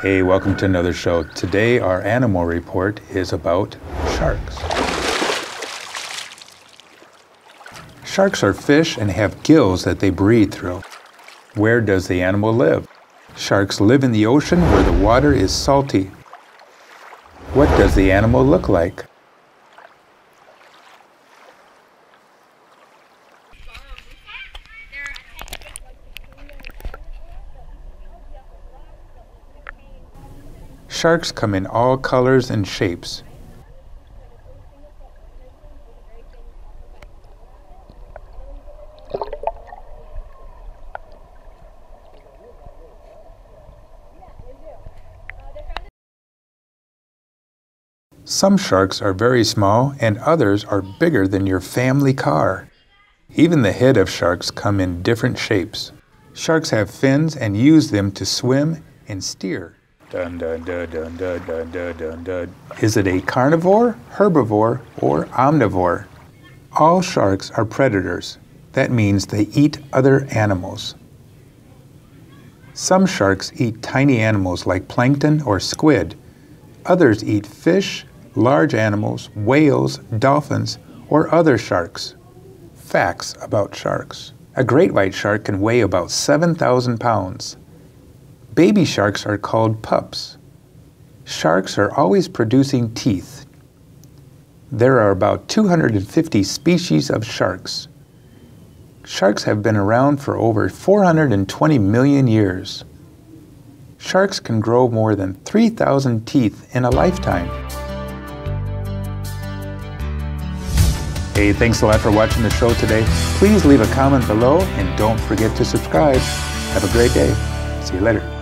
Hey, welcome to another show. Today, our animal report is about sharks. Sharks are fish and have gills that they breathe through. Where does the animal live? Sharks live in the ocean where the water is salty. What does the animal look like? Sharks come in all colors and shapes. Some sharks are very small and others are bigger than your family car. Even the head of sharks come in different shapes. Sharks have fins and use them to swim and steer. Dun, dun, dun, dun, dun, dun, dun, dun. Is it a carnivore, herbivore, or omnivore? All sharks are predators. That means they eat other animals. Some sharks eat tiny animals like plankton or squid. Others eat fish, large animals, whales, dolphins, or other sharks. Facts about sharks. A great white shark can weigh about 7,000 pounds. Baby sharks are called pups. Sharks are always producing teeth. There are about 250 species of sharks. Sharks have been around for over 420 million years. Sharks can grow more than 3,000 teeth in a lifetime. Hey, thanks a lot for watching the show today. Please leave a comment below and don't forget to subscribe. Have a great day. See you later.